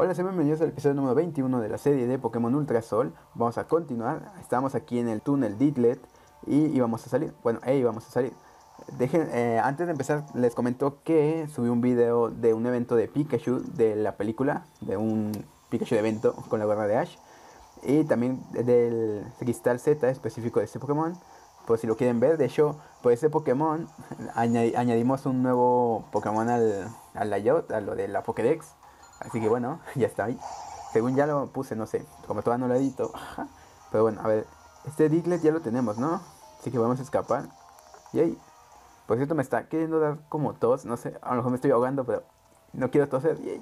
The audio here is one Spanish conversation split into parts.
Hola, sean bienvenidos al episodio número 21 de la serie de Pokémon Ultra Sol. Vamos a continuar, estamos aquí en el túnel Diglett y íbamos a salir, bueno, íbamos a salir. Antes de empezar les comento que subí un video de un evento de Pikachu de la película, de un Pikachu de evento con la gorra de Ash. Y también del Cristal Z específico de este Pokémon, pues si lo quieren ver. De hecho, por este Pokémon añadimos un nuevo Pokémon al layout, a lo de la Pokédex. Así que bueno, ya está ahí. Según ya lo puse, no sé, como todavía no lo edito. Pero bueno, a ver, este Diglett ya lo tenemos, ¿no? Así que vamos a escapar. Yay. Por cierto, me está queriendo dar como tos, no sé, a lo mejor me estoy ahogando, pero no quiero toser. Yay.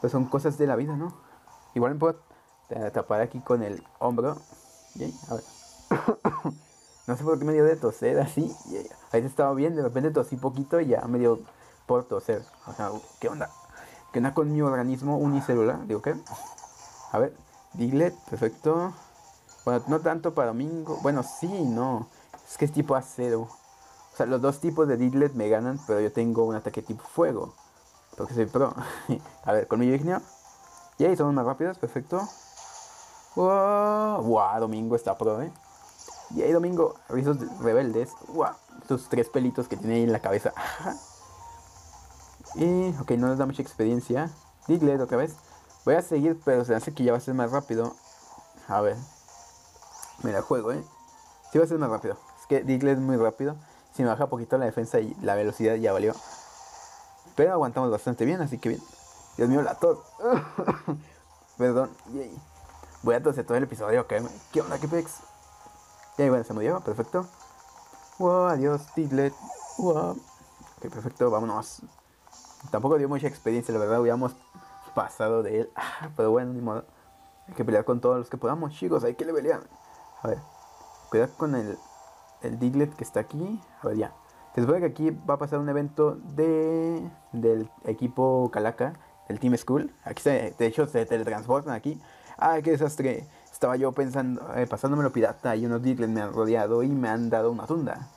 Pues son cosas de la vida, ¿no? Igual me puedo tapar aquí con el hombro. Yay. A ver. No sé por qué me dio de toser así. Yay. Ahí estaba bien, de repente tosí poquito y ya me dio por toser. O sea, ¿qué onda? Que nada con mi organismo unicelular, digo que. A ver, Diglett, perfecto. Bueno, no tanto para domingo. Bueno, sí, no. Es que es tipo acero. O sea, los dos tipos de Diglett me ganan, pero yo tengo un ataque tipo fuego. Porque soy pro. A ver, colmillo igneo. Y ahí somos más rápidos, perfecto. ¡Wow! ¡Wow! Domingo está pro, ¿eh? Y ahí Domingo, rizos rebeldes. ¡Wow! Sus tres pelitos que tiene ahí en la cabeza. Y, ok, no nos da mucha experiencia. Diglett otra vez. Voy a seguir, pero se hace que ya va a ser más rápido. A ver. Me la juego, ¿eh? Sí va a ser más rápido. Es que Diglett es muy rápido. Si me baja poquito la defensa y la velocidad ya valió. Pero aguantamos bastante bien, así que bien. Dios mío, la tos. Perdón. Yay. Voy a toser todo el episodio, ok. ¿Qué onda, qué pex? Y ahí, bueno, se murió, perfecto. Wow, adiós, Diglett. Wow. Ok, perfecto, vámonos. Tampoco dio mucha experiencia, la verdad, hubiéramos pasado de él. Pero bueno, ni modo. Hay que pelear con todos los que podamos, chicos. Hay que levelear. A ver, cuidado con el Diglett que está aquí. A ver, ya. Se supone que aquí va a pasar un evento del equipo Kalaka, el Team School. Aquí, de hecho, se teletransportan aquí. ¡Ay, qué desastre! Estaba yo pensando, pasándomelo pirata, y unos Diglett me han rodeado y me han dado una tunda.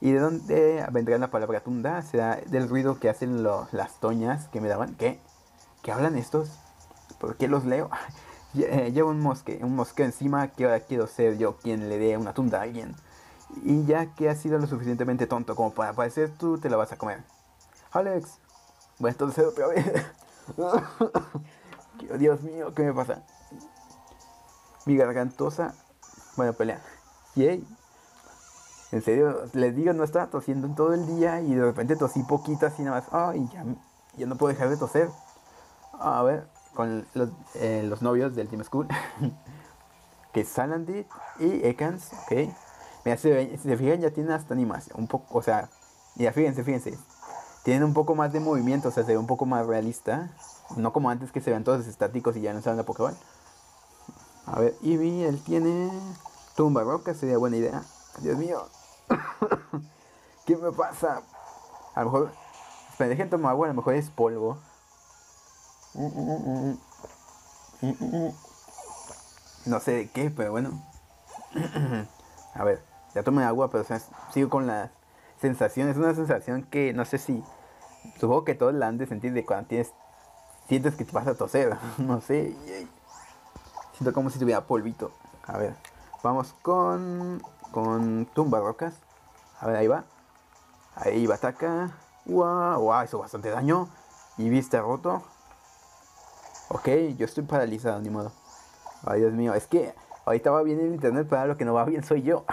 ¿Y de dónde vendrá la palabra tunda? ¿Será del ruido que hacen las toñas que me daban? ¿Qué? ¿Qué hablan estos? ¿Por qué los leo? Llevo un mosqueo encima, que ahora quiero ser yo quien le dé una tunda a alguien. Y ya que has sido lo suficientemente tonto como para aparecer, tú te la vas a comer. Alex. Bueno, entonces otra vez. Dios mío, ¿qué me pasa? Mi gargantosa. Bueno, pelea. Yay. En serio, les digo, no estaba tosiendo en todo el día y de repente tosí poquito así nada más. Ay, ya no puedo dejar de toser. A ver, con los novios del Team School. Que Salandit y Ekans, ok. Mira, si se fijan, ya tienen hasta animación. Un poco, o sea, ya fíjense. Tienen un poco más de movimiento, o sea, se ve un poco más realista. No como antes que se vean todos estáticos y ya no saben la Pokéball. A ver, Eevee, él tiene Tumba Rocas, sería buena idea. Dios mío. ¿Qué me pasa? A lo mejor dejen tomar agua, a lo mejor es polvo. No sé de qué, pero bueno. A ver, ya tomé agua, pero o sea, sigo con la sensación. Es una sensación que no sé si... Supongo que todos la han de sentir de cuando sientes que te vas a toser. No sé. Siento como si tuviera polvito. A ver, vamos con Tumba Rocas. A ver, ahí va. Ahí va, ataca. ¡Wow! ¡Wow! Hizo bastante daño. Y vista roto. Ok, yo estoy paralizado, ni modo. Ay, Dios mío, es que ahorita va bien el internet, pero lo que no va bien soy yo.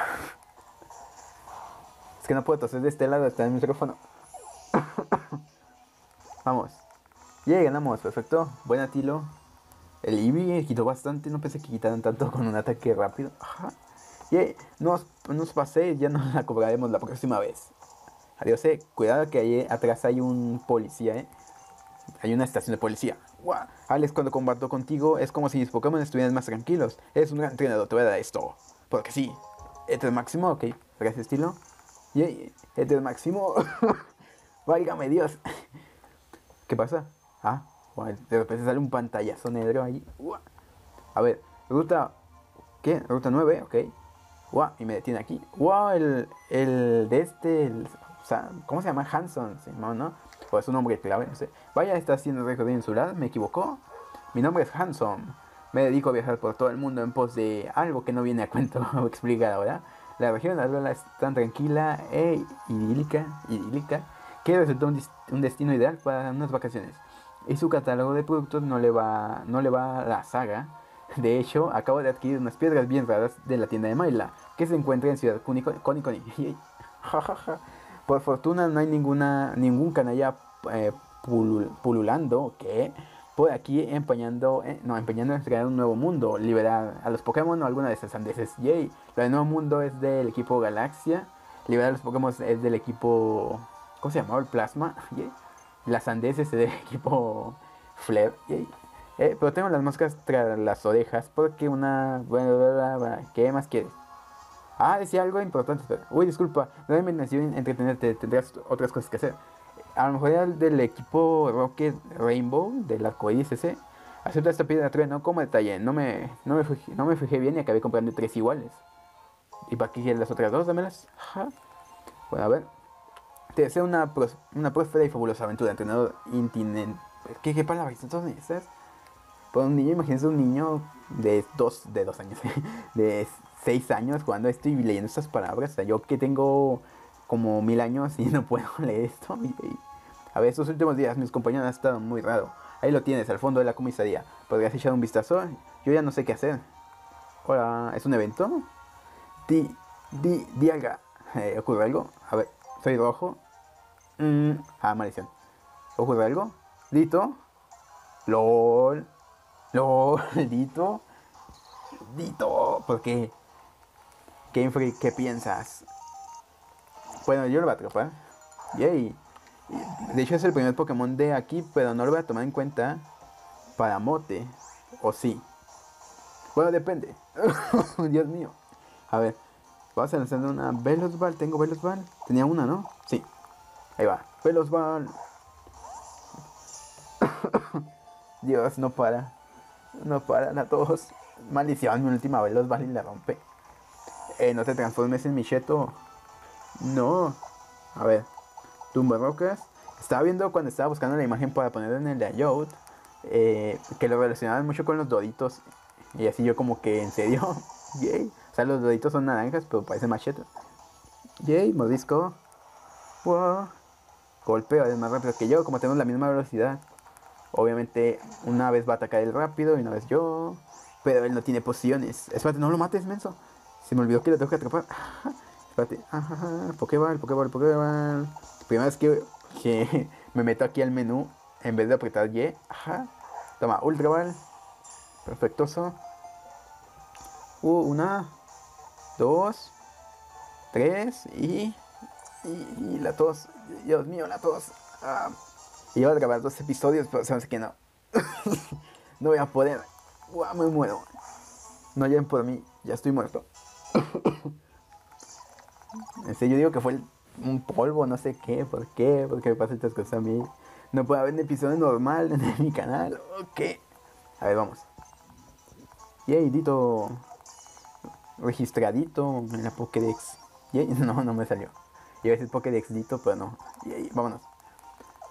Es que no puedo toser de este lado, está el micrófono. Vamos. Ya ganamos, perfecto. Buen atilo. El Eevee quitó bastante, no pensé que quitaran tanto con un ataque rápido. Ajá. Yeah, no os paséis, ya nos la cobraremos la próxima vez. Adiós, cuidado que ahí atrás hay un policía, Hay una estación de policía. Wow. Alex, cuando combato contigo es como si mis Pokémon estuvieran más tranquilos. Eres un gran entrenador, te voy a dar esto. Porque sí. Este es máximo, ok. Gracias, estilo. Yeah, este es máximo. Válgame Dios. ¿Qué pasa? Ah, bueno, de repente sale un pantallazo negro ahí. Wow. A ver, ruta... ¿Qué? Ruta 9, ok. Wow, y me detiene aquí. Wow, el de este... ¿Cómo se llama? Hanson, ¿sí? ¿No? o es un nombre clave, no sé. Vaya, está haciendo récord de insular, me equivocó. Mi nombre es Hanson. Me dedico a viajar por todo el mundo en pos de algo que no viene a cuento o explicar ahora. La región de Alola es tan tranquila e idílica que resultó un destino ideal para unas vacaciones. Y su catálogo de productos no le va a la saga. De hecho, acabo de adquirir unas piedras bien raras de la tienda de Mayla, que se encuentra en Ciudad Cónico. Por fortuna no hay ningún canalla pululando que por aquí empeñando en crear un nuevo mundo, liberar a los Pokémon o alguna de esas sandeces. Yay. Lo del nuevo mundo es del equipo Galaxia, liberar a los Pokémon es del equipo, ¿cómo se llamaba? El Plasma. Yay. Las sandeces es del equipo Flare. Yay. Pero tengo las moscas tras las orejas porque una... ¿Qué más quieres? Ah, decía algo importante, pero... Uy, disculpa, no me nació entretenerte, tendrás otras cosas que hacer. A lo mejor era del equipo Rocket Rainbow, del arcoíris ese. Acepta esta piedra trueno como detalle, no me fijé bien y acabé comprando 3 iguales. ¿Y para qué quieres las otras 2? Dámelas. Ajá. Bueno, a ver. Te deseo una próspera y fabulosa aventura, entrenador intinente. ¿Qué palabras entonces necesitas? Pues un niño, imagínense un niño de 6 años jugando esto y leyendo estas palabras. O sea, yo que tengo como 1000 años y no puedo leer esto. A ver, estos últimos días mis compañeros han estado muy raros. Ahí lo tienes, al fondo de la comisaría. ¿Podrías echar un vistazo? Yo ya no sé qué hacer. Hola, ¿es un evento? Diaga, ¿ocurre algo? A ver, soy rojo. Maldición. ¿Ocurre algo? Ditto. LOL. Ditto. Ditto, ¿por qué? Game Freak, ¿qué piensas? Bueno, yo lo voy a atrapar. Yay. De hecho es el primer Pokémon de aquí, pero no lo voy a tomar en cuenta para mote. ¿O sí? Bueno, depende. Dios mío. A ver, vamos a lanzar una Velozbal. ¿Tengo Velozbal? Tenía una, ¿no? Sí. Ahí va. Velozbal. Dios, no para. No paran a todos. Maldición, mi última vez los valen y la rompe. No te transformes en Micheto. No. A ver. Tumba Rocas. Estaba viendo cuando estaba buscando la imagen para poner en el layout. Que lo relacionaban mucho con los Doditos. Y así yo como que, ¿en serio? Yay. O sea, los Doditos son naranjas, pero parecen machetos. Yay, mordisco. Wow. Golpeo, es más rápido que yo. Como tenemos la misma velocidad. Obviamente una vez va a atacar él rápido y una vez yo. Pero él no tiene pociones. Espérate, no lo mates, menso. Se me olvidó que lo tengo que atrapar. Espérate. Ajá. Pokéball. Primera vez que me meto aquí al menú en vez de apretar Y. Ajá. Toma, Ultra Ball. Perfectoso. Una. 2. 3. Y la tos. Dios mío, la tos. Ah. Y yo voy a grabar 2 episodios, pero sabes que no. No voy a poder. Uah, me muero. No lleguen por mí, ya estoy muerto. En serio, yo digo que fue un polvo, no sé qué, por qué, porque me pasan estas cosas a mí. No puede haber un episodio normal en mi canal, ok. A ver, vamos. Yay, Ditto. Registradito en la Pokédex. Yay, no me salió. Iba a decir Pokédex Ditto, pero no. Yay, vámonos.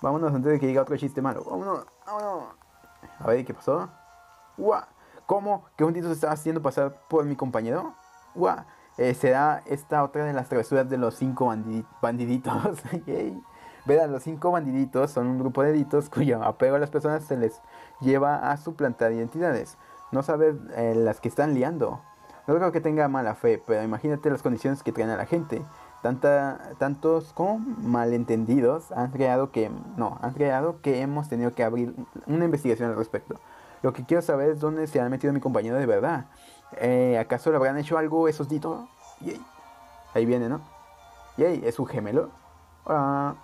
Vámonos antes de que diga otro chiste malo. Vámonos. A ver, ¿qué pasó? ¡Guau! ¿Cómo? ¿Que un Ditto se estaba haciendo pasar por mi compañero? ¡Guau! Será esta otra de las travesuras de los 5 bandiditos. Yay. Verán, los 5 bandiditos son un grupo de ditos cuyo apego a las personas se les lleva a suplantar identidades. No sabes las que están liando. No creo que tenga mala fe, pero imagínate las condiciones que traen a la gente. Tantos como malentendidos han creado que hemos tenido que abrir una investigación al respecto. Lo que quiero saber es dónde se ha metido mi compañero de verdad. ¿Acaso le habrán hecho algo esos ditos? Yay. Ahí viene, ¿no? Yay, es un gemelo. Hola.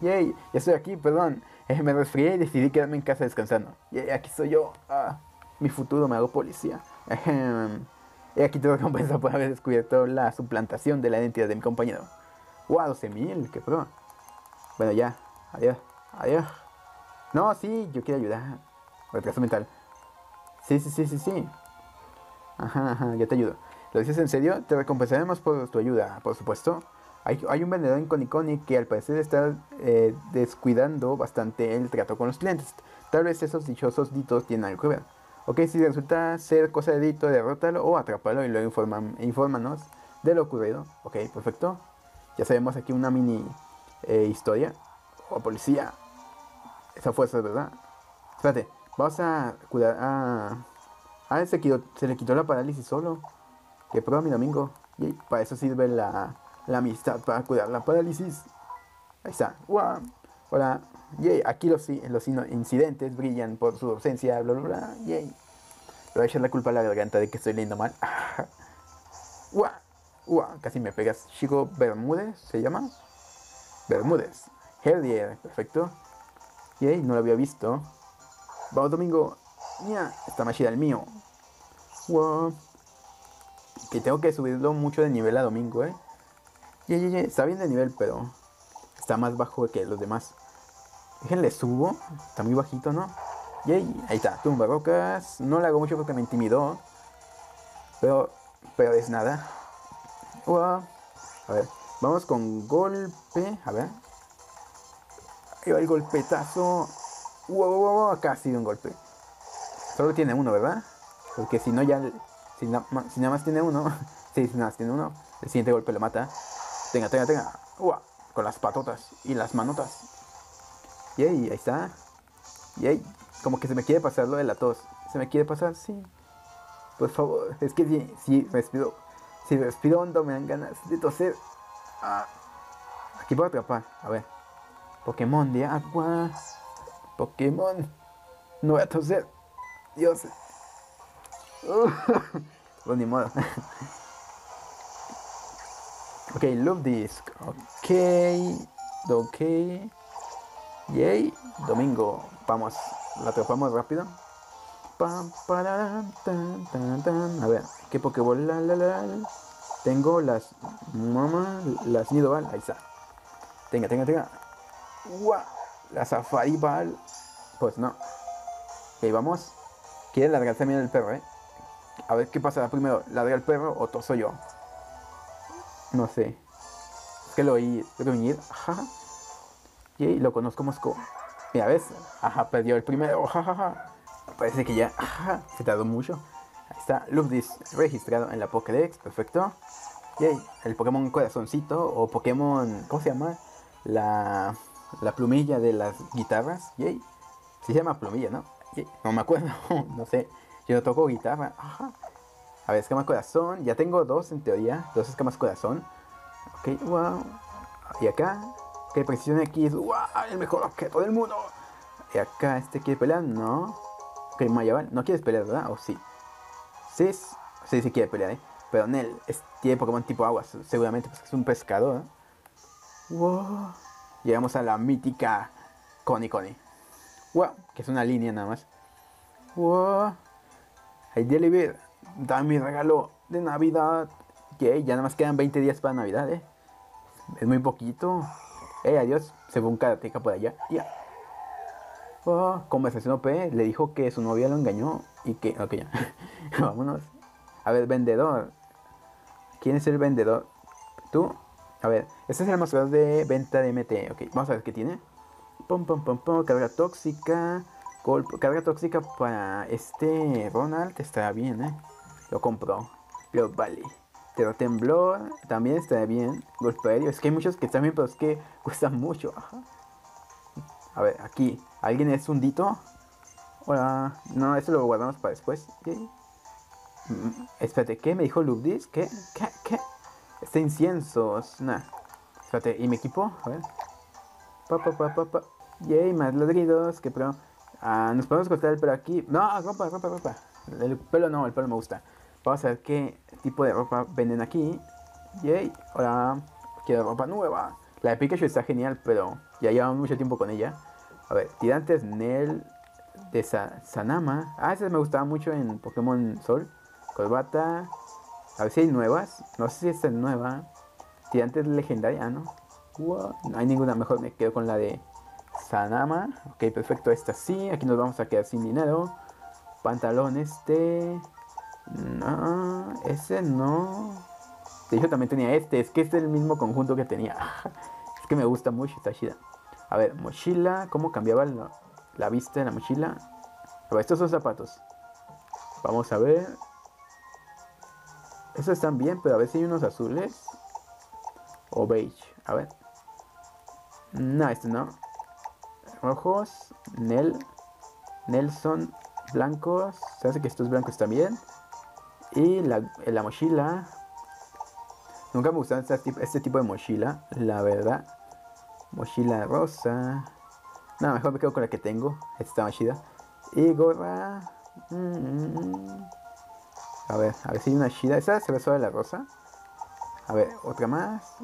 Yay, ya estoy aquí, perdón. Me resfrié y decidí quedarme en casa descansando. Yay, aquí soy yo. Mi futuro, me hago policía. Y aquí te recompensa por haber descubierto la suplantación de la identidad de mi compañero. ¡Wow! 12.000, qué prueba. Bueno, ya. Adiós. No, sí, yo quiero ayudar. Retraso mental. Sí. Ajá, yo te ayudo. ¿Lo dices en serio? Te recompensaremos por tu ayuda, por supuesto. Hay un vendedor en Coniconi que al parecer está descuidando bastante el trato con los clientes. Tal vez esos dichosos ditos tienen algo que ver. Ok, si resulta ser cosa de Ditto, derrótalo o atrapalo y luego infórmanos de lo ocurrido. Ok, perfecto. Ya sabemos aquí una mini historia. Oh, policía. Esa fuerza, ¿verdad? Espérate, vamos a curar a... Ah, se le quitó la parálisis solo. Que prueba mi domingo. Y para eso sirve la amistad, para curar la parálisis. Ahí está. ¡Wow! Hola, yay, aquí los incidentes brillan por su ausencia, bla bla bla, yay. Le voy a echar la culpa a la garganta de que estoy leyendo mal. Uah, uah, casi me pegas. Chico Bermúdez, ¿se llama? Bermúdez, Herdier, perfecto. Yay, no lo había visto. Vamos domingo, ya, está más chida el mío. Uah. Que tengo que subirlo mucho de nivel a domingo, Yay, yay, yay, está bien de nivel, pero está más bajo que los demás. Déjenle subo, está muy bajito, ¿no? Yay, ahí está, Tumba Rocas. No la hago mucho porque me intimidó. Pero es nada. Wow. A ver, vamos con golpe. A ver. Ahí va el golpetazo. Wow, casi de un golpe. Solo tiene uno, ¿verdad? Porque si no ya... Si nada más tiene uno. Sí, si nada más tiene uno. El siguiente golpe lo mata. Tenga, tenga, tenga. Wow. Con las patotas y las manotas. Yay, ahí está. Yay, como que se me quiere pasar lo de la tos. ¿Se me quiere pasar? Sí. Por favor, es que si respiro hondo me dan ganas de toser. Ah. Aquí puedo atrapar, a ver. Pokémon de agua. Pokémon. No voy a toser. Dios. Pues ni modo. Ok, Luvdisc. Ok. Yay, domingo, vamos, la atrapamos rápido. Pam, pararam, tan, tan, tan. A ver, ¿qué Pokéball? Tengo las las Nidobal, ahí está. Tenga, tenga, tenga. ¡Wow! La Safarival. Pues no. Ok, vamos. Quiere largar también el perro, A ver qué pasará primero, ¿larga el perro o toso yo? No sé. Es que lo oí reunir. Ajá. Yay, lo conozco Moscú. Mira, ¿ves? Ajá, perdió el primero. Jajaja. Parece que ya. Ajá, se tardó mucho. Ahí está, Luvdisc registrado en la Pokédex. Perfecto. Yay, el Pokémon Corazoncito o Pokémon... ¿Cómo se llama? La plumilla de las guitarras. Yay. Sí se llama plumilla, ¿no? Yay. No me acuerdo. No sé. Yo no toco guitarra. Ajá. A ver, escamas corazón. Ya tengo dos en teoría. Dos escamas corazón. Ok, wow. Y acá... Que precisión aquí es wow, el mejor objeto del mundo. Y acá este quiere pelear, no. Ok, Mayla, no quieres pelear, ¿verdad? O sí. Sí quiere pelear, Pero Nel tiene Pokémon tipo agua, seguramente, porque es un pescador. Wow. Llegamos a la mítica Coniconi. Wow, que es una línea nada más. Wow. Hay delivery. Da mi regalo de Navidad. Ok, ya nada más quedan 20 días para Navidad, Es muy poquito. Adiós, se fue un karateka por allá. Ya. Oh, conversación OP, le dijo que su novia lo engañó y que... Ok, ya. Vámonos. A ver, vendedor. ¿Quién es el vendedor? Tú. A ver, este es el almacenador de venta de MT. Ok, vamos a ver qué tiene. Pum, pum, pum, pum. Carga tóxica. Golpe. Carga tóxica para este Ronald. Está bien, Lo compró. Lo vale. Pero temblor, también está bien. Golpe aéreo, es que hay muchos que están bien, pero es que cuestan mucho. Ajá. A ver, aquí, ¿alguien es un dito? Hola, no, eso lo guardamos para después. ¿Sí? Espérate, ¿qué? ¿Me dijo Luvdisc? ¿Qué? Este incienso, nah. Espérate, ¿y mi equipo? A ver. Pa. Yay, más ladridos, que pero... Ah, nos podemos cortar el pelo aquí. No, ropa. El pelo no, el pelo me gusta. Vamos a ver qué tipo de ropa venden aquí. Yay. Hola. Quiero ropa nueva. La de Pikachu está genial, pero ya llevamos mucho tiempo con ella. A ver, tirantes Nel de Sanama. Ah, esas me gustaban mucho en Pokémon Sol. Corbata. A ver si hay nuevas. No sé si esta es nueva. Tirantes legendaria, ¿no? What? No hay ninguna. Mejor me quedo con la de Sanama. Ok, perfecto. Esta sí. Aquí nos vamos a quedar sin dinero. Pantalón este... No, ese no. Sí, yo también tenía este. Es que este es el mismo conjunto que tenía. Es que me gusta mucho, está chida. A ver, mochila. ¿Cómo cambiaba la vista de la mochila? A ver, estos son zapatos. Vamos a ver. Estos están bien, pero a ver si hay unos azules. O beige. A ver. No, este no. Rojos. Nelson. Blancos. Se hace que estos blancos también. Y la mochila. Nunca me gustaron este tipo de mochila, la verdad. Mochila rosa. No, mejor me quedo con la que tengo. Esta más chida. Y gorra. A ver si hay una chida. Esa se ve solo la rosa. A ver, otra más.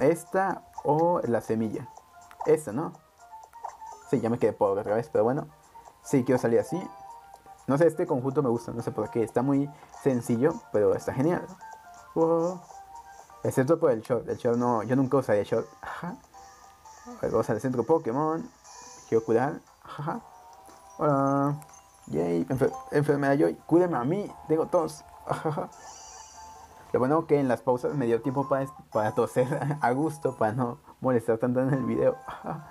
Esta o la semilla. Esta, ¿no? Sí, ya me quedé pobre otra vez, pero bueno. Sí, quiero salir así. No sé, este conjunto me gusta, no sé por qué. Está muy sencillo, pero está genial. Wow. Excepto por el short. El short no, yo nunca usaría short. Ajá. Vamos al centro Pokémon. Quiero curar. Ajá. Hola. Yay. Enfermedad Joy. Cúreme a mí. Tengo tos. Ajá. Lo bueno que en las pausas me dio tiempo para toser a gusto, para no molestar tanto en el video. Ajá.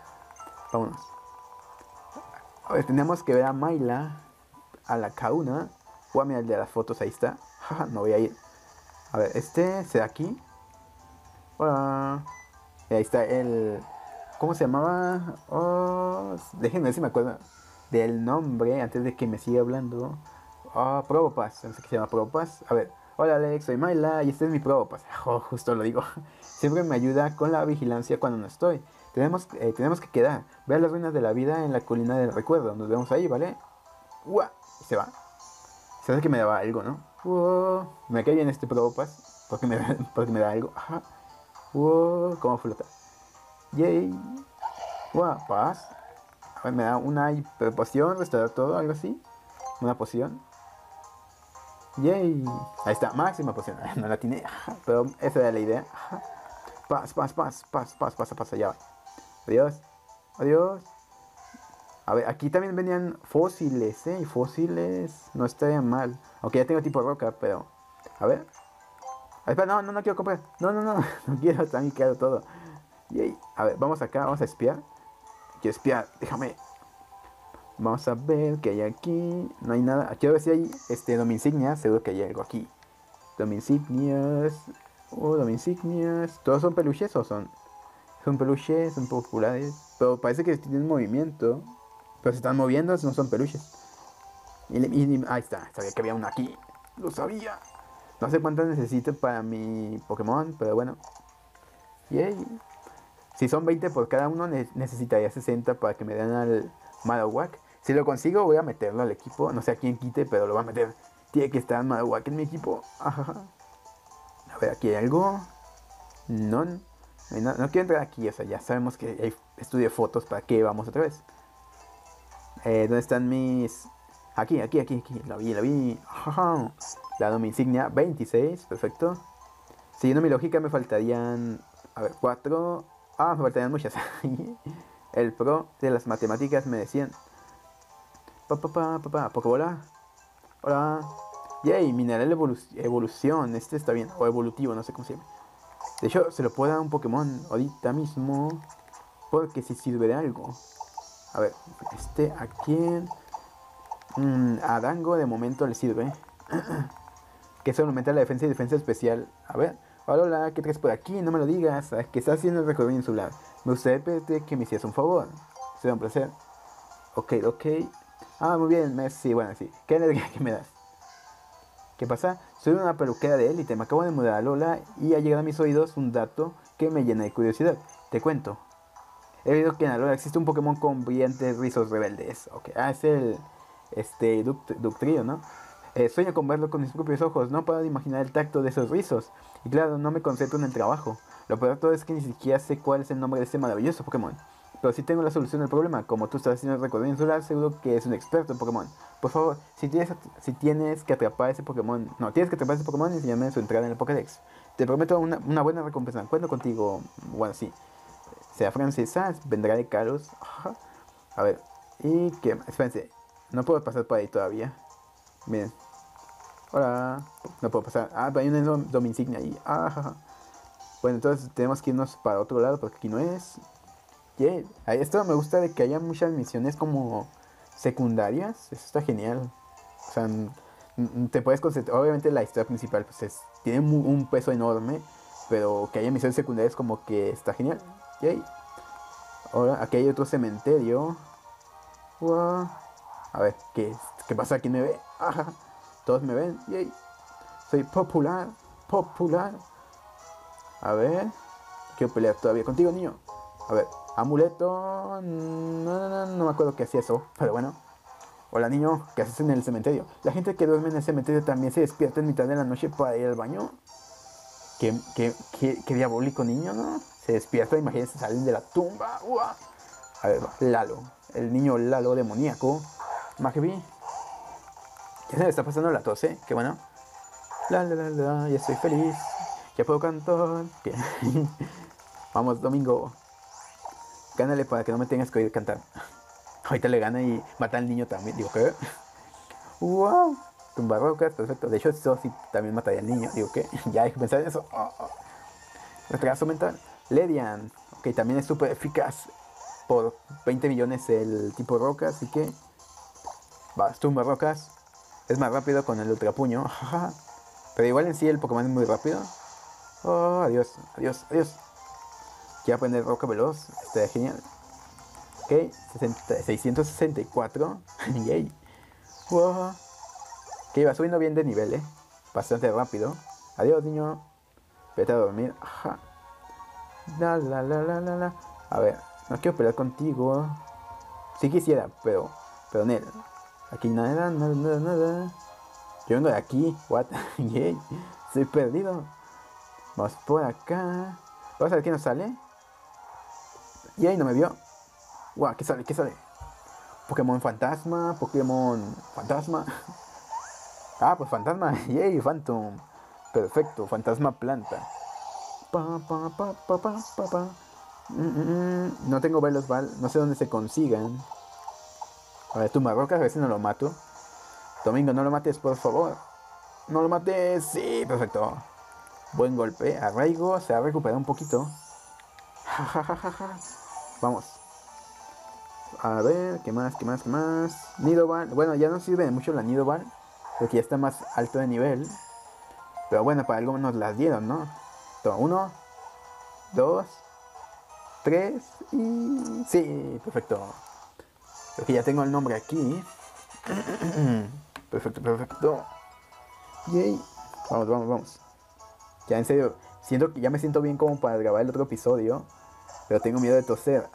Vámonos. A ver, tenemos que ver a Mayla. A la Kauna. Voy a mirar el de las fotos. Ahí está. Ajá, no voy a ir. A ver, este se da aquí. Hola. Y ahí está el... ¿Cómo se llamaba? Oh, déjenme ver si me acuerdo del nombre antes de que me siga hablando. Ah, oh, Probopass. No sé qué se llama Probopass. A ver. Hola Alex, soy Mayla y este es mi Probopass. Oh, justo lo digo. Siempre me ayuda con la vigilancia cuando no estoy. Tenemos que quedar. Ve a las ruinas de la vida en la colina del recuerdo. Nos vemos ahí, ¿vale? ¡Uah! Se va. Se hace que me daba algo, ¿no? Wow. Me cae bien este Probopass porque me da algo. Ajá. Wow, cómo flota. Yay. Wow, paz. A ver, me da una poción, restaurar todo, algo así. Una poción. Yay. Ahí está, máxima poción. No la tiene, pero esa era la idea. Paz, ya va. Adiós. Adiós. A ver, aquí también venían fósiles, ¿eh? Y fósiles no estarían mal. Aunque ya tengo tipo roca, pero... A ver. Ay, espera, no quiero comprar. No quiero, está bien quedado todo. Yay. A ver, vamos acá, vamos a espiar. Quiero espiar, déjame. Vamos a ver qué hay aquí. No hay nada. Quiero ver si hay dominsignias. Seguro que hay algo aquí. Dominsignias. Oh, dominsignias. ¿Todos son peluches o son? Son peluches, son populares. Pero parece que tienen movimiento. Pero se están moviendo, no son peluches. Y ahí está, sabía que había uno aquí. Lo sabía. No sé cuántas necesito para mi Pokémon, pero bueno. Yay. Si son 20 por cada uno, necesitaría 60 para que me den al Marowak. Si lo consigo, voy a meterlo al equipo. No sé a quién quite, pero lo voy a meter. Tiene que estar Marowak en mi equipo. Ajá. A ver, aquí hay algo. No quiero entrar aquí, o sea, ya sabemos que hay estudio de fotos. ¿Para qué vamos otra vez? ¿Dónde están mis...? Aquí. La vi. Ajá. La dominsignia, 26. Perfecto. Siguiendo mi lógica, me faltarían... A ver, 4... Ah, me faltarían muchas. El pro de las matemáticas me decían... Pokébola. Hola. Yay, mineral evolución. Este está bien. O evolutivo, no sé cómo se llama. De hecho, se lo puedo dar a un Pokémon ahorita mismo. Porque si sirve de algo. A ver, ¿a quién? A Dango de momento le sirve. Que se aumenta la defensa y defensa especial. A ver, Alola, ¿qué traes por aquí? No me lo digas. Que está haciendo el recorrido insular. Me gustaría pedirte que me hicieras un favor. Será un placer. Ok. Ah, muy bien, Messi. Bueno, sí. ¿Qué energía que me das? ¿Qué pasa? Soy una peluquera de élite. Me acabo de mudar a Lola y ha llegado a mis oídos un dato que me llena de curiosidad. Te cuento. He oído que en Alola existe un Pokémon con brillantes rizos rebeldes. Ok, es el... Ductrio, ¿no? Sueño con verlo con mis propios ojos. No puedo imaginar el tacto de esos rizos. Y claro, no me concentro en el trabajo. Lo peor de todo es que ni siquiera sé cuál es el nombre de este maravilloso Pokémon. Pero sí tengo la solución al problema. Como tú estás haciendo el recorrido insular, seguro que eres un experto en Pokémon. Por favor, si tienes que atrapar ese Pokémon... No, tienes que atrapar ese Pokémon y enseñarme su entrada en el Pokédex. Te prometo una buena recompensa. Cuento contigo... Bueno, sí... Será francesa, vendrá de caros. Ajá. A ver, y que... Espérense, no puedo pasar por ahí todavía. Miren, Hola. No puedo pasar. Ah, pero hay una dominsignia ahí. Ah, jaja. Bueno, entonces tenemos que irnos para otro lado porque aquí no es. Yeah. Esto me gusta de que haya muchas misiones como secundarias. Eso está genial. O sea, te puedes concentrar. Obviamente la historia principal pues es, tiene un peso enorme, pero que haya misiones secundarias como que está genial. Yay. Ahora, aquí hay otro cementerio. Wow. A ver, ¿qué pasa? ¿Quién me ve? Ajá. Todos me ven. Yay. Soy popular. Popular. A ver. Quiero pelear todavía contigo, niño. A ver. Amuleto. No me acuerdo que hacía eso, pero bueno. Hola, niño, ¿qué haces en el cementerio? La gente que duerme en el cementerio también se despierta en mitad de la noche para ir al baño. Qué diabólico, niño, ¿no? Se despierta, imagínense, salen de la tumba. ¡Uah! A ver, Lalo, el niño Lalo demoníaco. Magby. Ya se le está pasando la tos, ¿eh? Qué bueno. Ya estoy feliz. Ya puedo cantar. Bien. Vamos, Domingo. Gánale para que no me tengas que oír cantar. Ahorita le gana y mata al niño también. Digo, ¿qué? ¡Wow! Tumba Rocas, perfecto. De hecho, eso sí también mataría al niño. Digo, ¿qué? Ya hay que pensar en eso. Retraso mental. Ledian. Ok, también es súper eficaz. Por 20 millones el tipo roca, así que... Vas, Tumba Rocas. Es más rápido con el ultrapuño. Pero igual en sí el Pokémon es muy rápido. Oh, adiós, adiós, adiós. Quiero aprender roca veloz. Está genial. Ok, 664. Yay. Wow. Que iba subiendo bien de nivel, bastante rápido. Adiós, niño. Vete a dormir. Ajá. La. A ver, no quiero pelear contigo. Sí quisiera, pero no. Aquí nada. Yo vengo de aquí. What? Yay. Estoy perdido. Vamos por acá. Vamos a ver quién nos sale. Yay, no me vio. Wow, ¿Qué sale? Pokémon fantasma. Ah, pues fantasma. Yay, Phantom. Perfecto, fantasma planta. No tengo Velozbal, no sé dónde se consigan. A ver, Tumba Rocas, a veces no lo mato. Domingo, no lo mates, por favor. No lo mates. Sí, perfecto. Buen golpe. Arraigo, se ha recuperado un poquito. Vamos. A ver, ¿qué más? Nidobal, bueno, ya no sirve de mucho la Nidobal, porque ya está más alto de nivel. Pero bueno, para algo nos las dieron, ¿no? Entonces, 1, 2, 3 y... Sí, perfecto. Creo que ya tengo el nombre aquí. Perfecto. Yay. Vamos. Ya, en serio, siento que ya me siento bien como para grabar el otro episodio, pero tengo miedo de toser.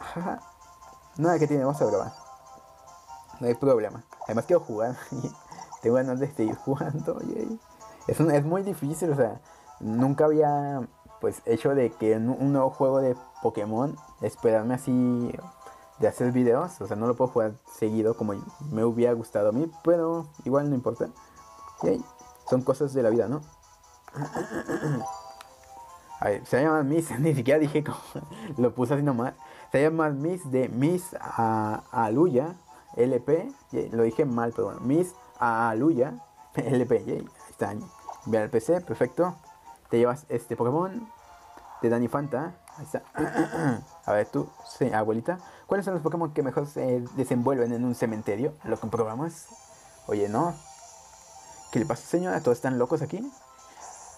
Nada que tiene, vamos a grabar. No hay problema. Además quiero jugar. Tengo ganas de seguir jugando. Es muy difícil, o sea, nunca había pues hecho de que un nuevo juego de Pokémon esperarme así de hacer videos. O sea, no lo puedo jugar seguido como me hubiera gustado a mí, pero igual no importa. Yay. Son cosas de la vida, ¿no? A ver, se llama Miss, ni siquiera dije cómo, lo puse así nomás. Se llama Miss de Miss Aluya LP, yeah, lo dije mal, pero bueno, Miss Aluya LP, yeah, ahí está, enviar al PC, perfecto. Te llevas este Pokémon de Danny Fanta, ahí está. A ver tú, sí, abuelita, ¿cuáles son los Pokémon que mejor se desenvuelven en un cementerio? Lo comprobamos. Oye, no. ¿Qué le pasa, señora? ¿Todos están locos aquí?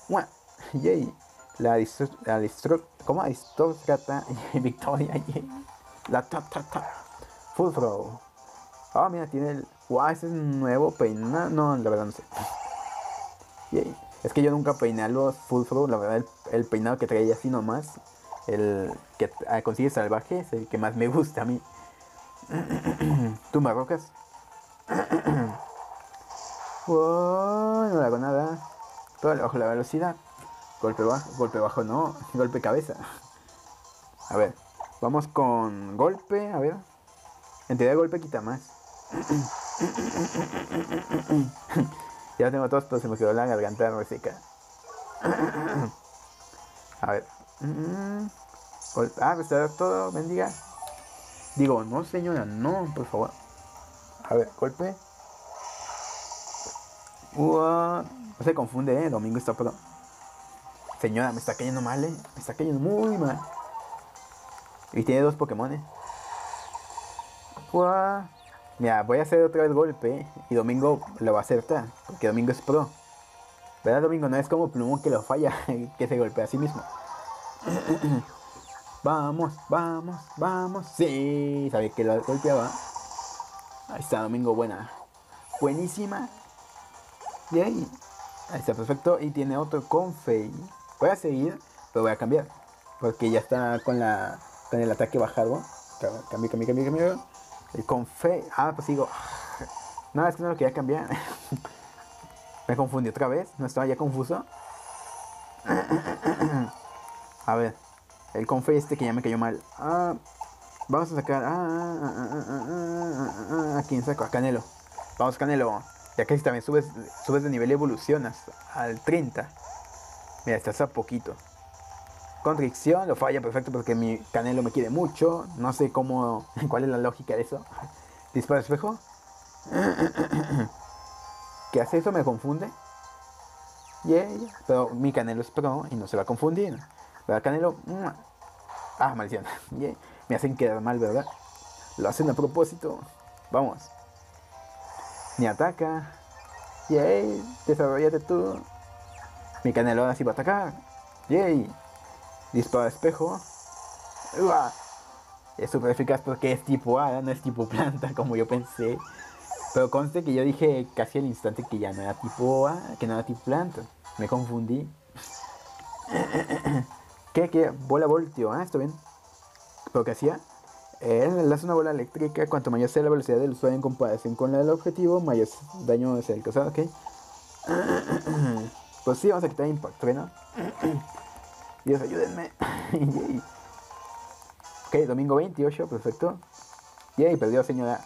¡Mua! Yay. La Aristócrata Victoria. La ta. Full throw. Ah, mira, tiene el... Wow, ese es nuevo peinado. No, la verdad no sé. Yay. Es que yo nunca peiné a los full throw. La verdad, el peinado que traía así nomás, el que consigue salvaje, es el que más me gusta a mí. Tumba Rocas. Wow, no le hago nada. Todo bajo la velocidad. Golpe bajo no, golpe cabeza. A ver, vamos con golpe, a ver. Entidad de golpe quita más. Ya tengo todos, pero se me quedó la garganta reseca. A ver. Restaurar todo, bendiga. Digo, no señora, no, por favor. A ver, golpe. No se confunde, ¿eh? Domingo está pro. Señora, me está cayendo mal, ¿eh? Me está cayendo muy mal. Y tiene dos Pokémon, ¿eh? Uah. Mira, voy a hacer otra vez golpe, ¿eh? Y Domingo lo va a acertar, porque Domingo es pro. ¿Verdad, Domingo? No es como Plumón que lo falla, que se golpea a sí mismo. Vamos, vamos, vamos. Sí, sabía que lo golpeaba. Ahí está, Domingo, buena. Buenísima. Y ahí. Ahí está, perfecto. Y tiene otro Confei. Voy a seguir, pero voy a cambiar. Porque ya está con el ataque bajado. Cambio. El Confei. Ah, pues sigo. No, es que no lo quería cambiar. Me confundí otra vez. No estaba ya confuso. A ver. El Confei este que ya me cayó mal. Ah, vamos a sacar. ¿A quién saco? A Canelo. Vamos, Canelo. Ya que si también subes de nivel y evolucionas al 30. Mira, estás a poquito. Constricción, lo falla, perfecto, porque mi Canelo me quiere mucho. No sé cómo, cuál es la lógica de eso. Disparo espejo. ¿Qué hace eso? Me confunde. Pero mi Canelo es pro y no se va a confundir. ¿Verdad, Canelo? Ah, maldición. Yeah. Me hacen quedar mal, ¿verdad? Lo hacen a propósito. Vamos. Ni ataca. Yay. Desarrollate tú. Mi Canelo ahora sí va a atacar. Yay. Disparo espejo. Uah. Es súper eficaz porque es tipo hada, no es tipo planta como yo pensé. Pero conste que yo dije casi al instante que ya no era tipo hada, que no era tipo planta. Me confundí. ¿Qué? Bola voltio. Ah, está bien. Pero que hacía. Lanza una bola eléctrica. Cuanto mayor sea la velocidad del usuario en comparación con la del objetivo, mayor daño es el causado. Ok. Pues sí, vamos a quitar impacto, ¿no? Dios, ayúdenme. Ok, domingo 28, perfecto. Yay, perdió, señora.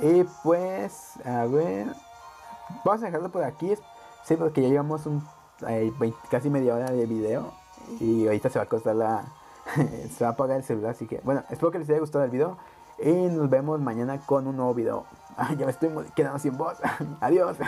Y pues, a ver. Vamos a dejarlo por aquí. Sí, porque ya llevamos casi media hora de video. Y ahorita se va a costar se va a apagar el celular, así que... Bueno, espero que les haya gustado el video. Y nos vemos mañana con un nuevo video. Ya me estoy quedando sin voz. Adiós.